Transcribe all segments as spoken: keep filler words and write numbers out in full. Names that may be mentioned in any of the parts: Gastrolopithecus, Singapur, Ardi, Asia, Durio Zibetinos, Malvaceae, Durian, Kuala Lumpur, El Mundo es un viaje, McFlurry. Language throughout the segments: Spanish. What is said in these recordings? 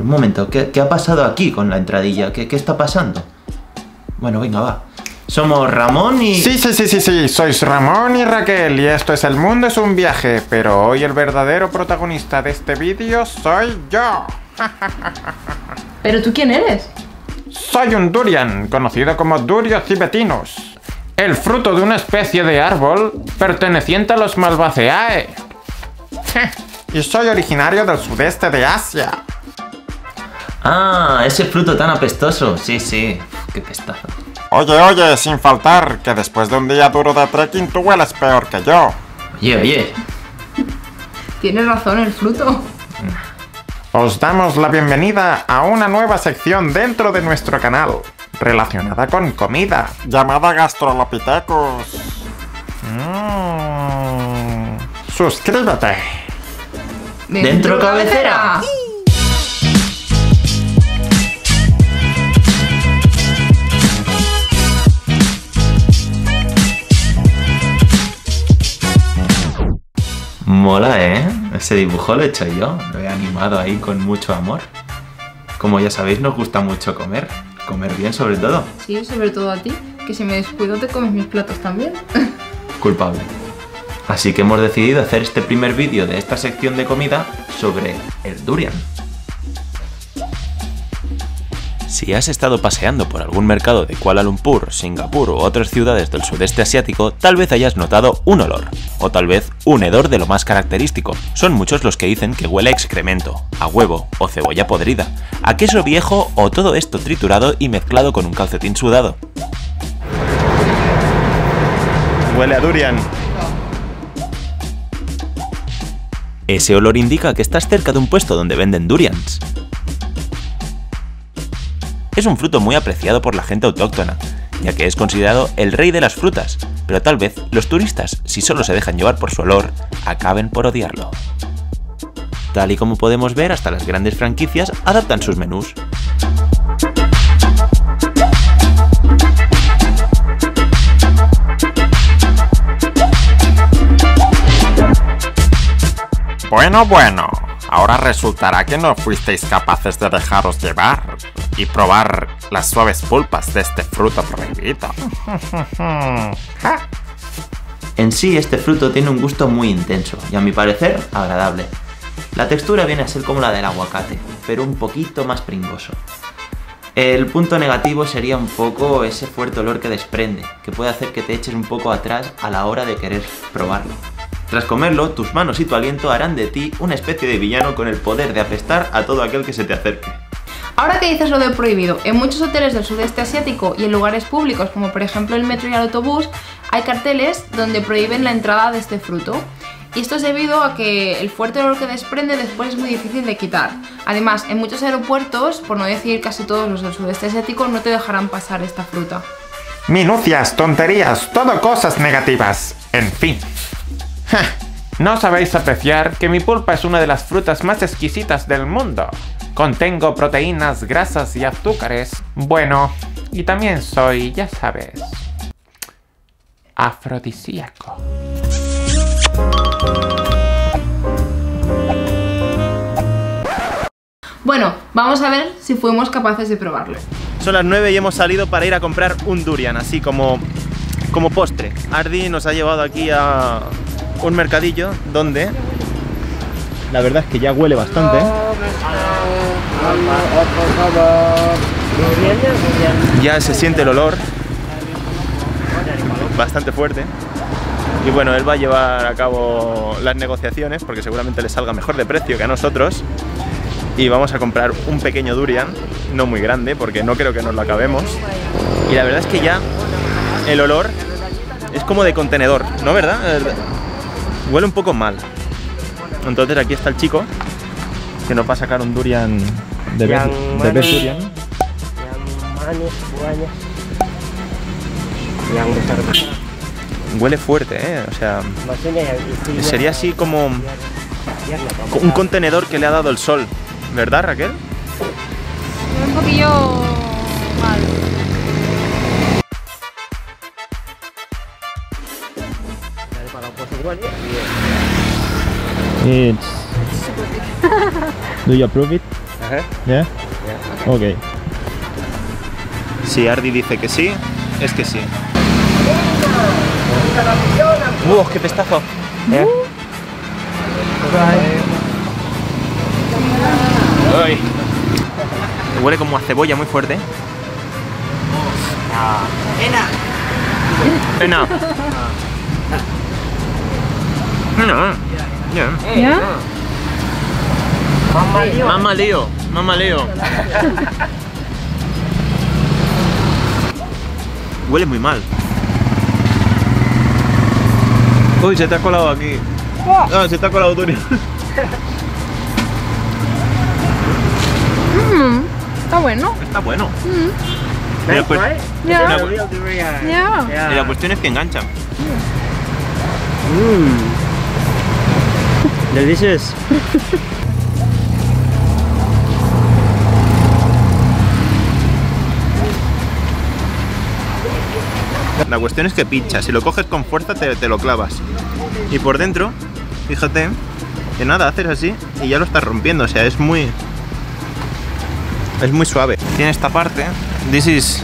Pero un momento, ¿qué, qué ha pasado aquí con la entradilla? ¿Qué, qué está pasando? Bueno, venga, va. Somos Ramón y... Sí, sí, sí, sí, sí, sois Ramón y Raquel y esto es El Mundo es un Viaje, pero hoy el verdadero protagonista de este vídeo soy yo. ¿Pero tú quién eres? Soy un durian, conocido como Durio Zibetinos, el fruto de una especie de árbol perteneciente a los Malvaceae. Y soy originario del sudeste de Asia. Ah, ese fruto tan apestoso, sí, sí, qué pestazo. Oye, oye, sin faltar, que después de un día duro de trekking tú hueles peor que yo. Oye, oye. Tienes razón el fruto. Os damos la bienvenida a una nueva sección dentro de nuestro canal, relacionada con comida, llamada Gastrolopithecus. Mm. Suscríbete. ¡Dentro cabecera! Mola, ¿eh? Ese dibujo lo he hecho yo, lo he animado ahí con mucho amor. Como ya sabéis, nos gusta mucho comer, comer bien sobre todo. Sí, sobre todo a ti, que si me descuido te comes mis platos también. Culpable. Así que hemos decidido hacer este primer vídeo de esta sección de comida sobre el durian. Si has estado paseando por algún mercado de Kuala Lumpur, Singapur u otras ciudades del sudeste asiático, tal vez hayas notado un olor, o tal vez un hedor de lo más característico. Son muchos los que dicen que huele a excremento, a huevo o cebolla podrida, a queso viejo o todo esto triturado y mezclado con un calcetín sudado. Huele a durian. Ese olor indica que estás cerca de un puesto donde venden durians. Es un fruto muy apreciado por la gente autóctona, ya que es considerado el rey de las frutas, pero tal vez los turistas, si solo se dejan llevar por su olor, acaben por odiarlo. Tal y como podemos ver, hasta las grandes franquicias adaptan sus menús. Bueno, bueno, ahora resultará que no fuisteis capaces de dejaros llevar y probar las suaves pulpas de este fruto prohibido. En sí, este fruto tiene un gusto muy intenso y a mi parecer, agradable. La textura viene a ser como la del aguacate, pero un poquito más pringoso. El punto negativo sería un poco ese fuerte olor que desprende, que puede hacer que te eches un poco atrás a la hora de querer probarlo. Tras comerlo, tus manos y tu aliento harán de ti una especie de villano con el poder de apestar a todo aquel que se te acerque. Ahora que dices lo de prohibido, en muchos hoteles del sudeste asiático y en lugares públicos como por ejemplo el metro y el autobús, hay carteles donde prohíben la entrada de este fruto. Y esto es debido a que el fuerte olor que desprende después es muy difícil de quitar. Además, en muchos aeropuertos, por no decir casi todos los del sudeste asiático, no te dejarán pasar esta fruta. Minucias, tonterías, todo cosas negativas. En fin. Ja, no sabéis apreciar que mi pulpa es una de las frutas más exquisitas del mundo. Contengo proteínas, grasas y azúcares. Bueno, y también soy, ya sabes, afrodisíaco. Bueno, vamos a ver si fuimos capaces de probarlo. Son las nueve y hemos salido para ir a comprar un durian, así como, como postre. Ardi nos ha llevado aquí a un mercadillo donde... La verdad es que ya huele bastante, ¿eh? Ya se siente el olor bastante fuerte. Y bueno, él va a llevar a cabo las negociaciones porque seguramente le salga mejor de precio que a nosotros. Y vamos a comprar un pequeño durian, no muy grande porque no creo que nos lo acabemos. Y la verdad es que ya el olor es como de contenedor, ¿no? ¿Verdad? Huele un poco mal. Entonces aquí está el chico que nos va a sacar un durian de best durian. Huele fuerte, ¿eh? O sea, sería así como un contenedor que le ha dado el sol, ¿verdad, Raquel? Un poquillo mal. It's... Do you approve it? Uh-huh. Yeah? Yeah, okay. Okay. Si Ardi dice que sí, es que sí. ¡Wow, qué pestazo! ¿Eh? Ay. Huele como a cebolla muy fuerte. ¡Ena! ¡Ena! ¡Ena! ¡Ena! ¡Mamá Leo! ¡Mamá Leo! Huele muy mal. Uy, se te ha colado aquí. Ah, se te ha colado Durio. Mm, está bueno. Está bueno. Mm. Y, la right? yeah. y, la yeah. Yeah. y la cuestión es que enganchan. Mm. Delicious. La cuestión es que pincha, si lo coges con fuerza te, te lo clavas. Y por dentro, fíjate, que nada, haces así y ya lo estás rompiendo, o sea, es muy... Es muy suave. Tiene esta parte, this is...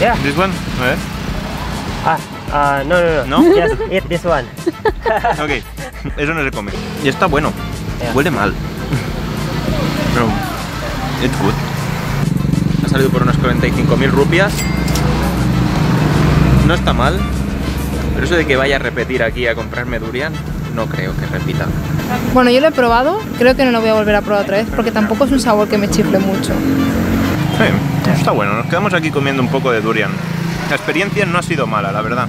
Yeah. This one, a ver. Ah, uh, no, no, no. ¿No? Just eat this one. Ok, eso no se come. Y está bueno, yeah. Huele mal. Pero, it's good. Ha salido por unas cuarenta y cinco mil rupias. No está mal, pero eso de que vaya a repetir aquí a comprarme durian, no creo que repita. Bueno, yo lo he probado, creo que no lo voy a volver a probar otra vez, porque tampoco es un sabor que me chifle mucho. Sí, está bueno, nos quedamos aquí comiendo un poco de durian. La experiencia no ha sido mala, la verdad.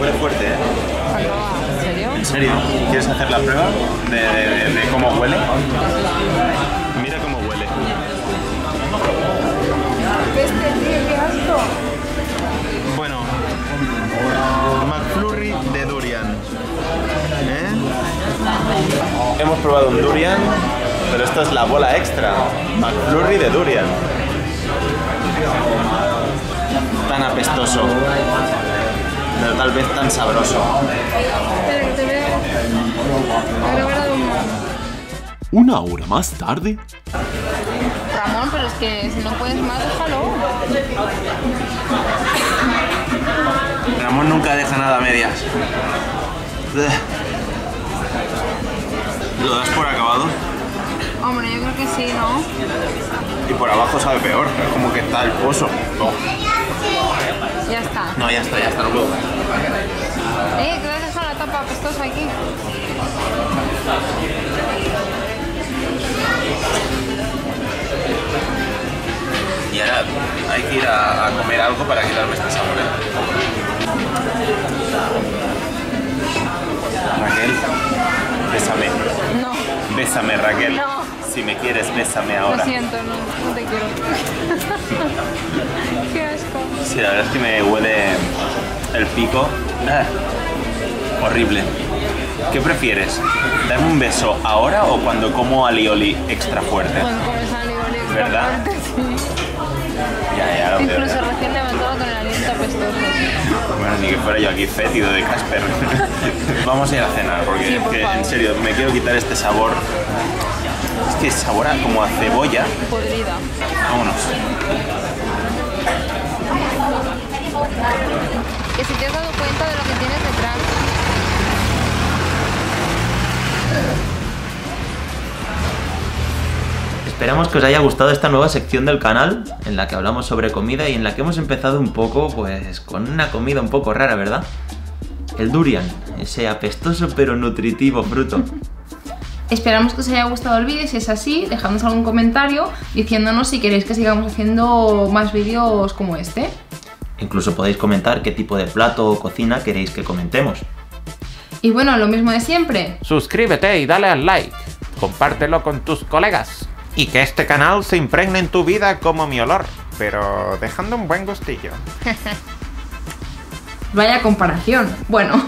Huele fuerte, ¿eh? ¿En serio? ¿En serio? ¿Quieres hacer la prueba de, de, de cómo huele? Mira cómo huele. Bueno, McFlurry de durian. ¿Eh? Hemos probado un durian, pero esta es la bola extra. McFlurry de durian. Tan apestoso. Pero tal vez tan sabroso. Una hora más tarde. Ramón, pero es que si no puedes más, déjalo. Ramón nunca deja nada a medias. ¿Lo das por acabado? Hombre, yo creo que sí, ¿no? Y por abajo sabe peor, es como que está el pozo. Oh. Ya está. No, ya está, ya está, no puedo. Eh, que voy a dejar la tapa apestosa aquí. Y ahora hay que ir a, a comer algo para quitarme este sabor. Raquel, bésame. No. Bésame, Raquel. No. Si me quieres, bésame ahora. Lo siento, no, no te quiero. Qué asco. Sí, la verdad es que me huele el pico. Ah, horrible. ¿Qué prefieres? ¿Darme un beso ahora o cuando como alioli extra fuerte? Cuando comes alioli extra ¿verdad? fuerte, sí. Ya, ya, lo Incluso veo, recién levantado con el aliento apestoso. Bueno, ni que fuera yo aquí fétido de Casper. Vamos a ir a cenar porque sí, por que, en serio, me quiero quitar este sabor. Es que sabor a como a cebolla. Podrida. Vámonos. Que si te has dado cuenta de lo que tienes detrás. Esperamos que os haya gustado esta nueva sección del canal en la que hablamos sobre comida y en la que hemos empezado un poco, pues, con una comida un poco rara, ¿verdad? El durian, ese apestoso pero nutritivo fruto. Esperamos que os haya gustado el vídeo, si es así, dejadnos algún comentario diciéndonos si queréis que sigamos haciendo más vídeos como este. Incluso podéis comentar qué tipo de plato o cocina queréis que comentemos. Y bueno, lo mismo de siempre. Suscríbete y dale al like, compártelo con tus colegas y que este canal se impregne en tu vida como mi olor, pero dejando un buen gustillo. Vaya comparación. Bueno,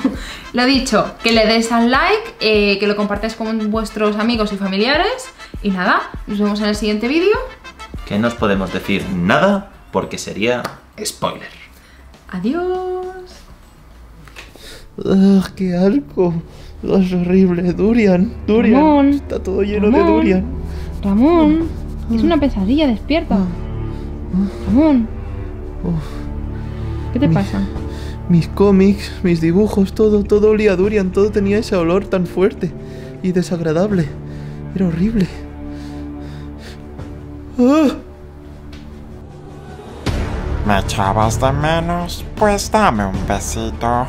lo dicho, que le des al like, eh, que lo compartáis con vuestros amigos y familiares Y nada, nos vemos en el siguiente vídeo. Que no os podemos decir nada porque sería spoiler. Adiós. Ugh, ¡qué algo! Es horrible. Durian, Durian. Ramón, está todo lleno Ramón, de Durian. Ramón, uh, uh, es una pesadilla, despierta. Uh, uh, Ramón. Uh, ¿Qué te mis, pasa? Mis cómics, mis dibujos, todo, todo olía a Durian, todo tenía ese olor tan fuerte y desagradable. Era horrible. Uh. ¿Me echabas de menos? Pues dame un besito.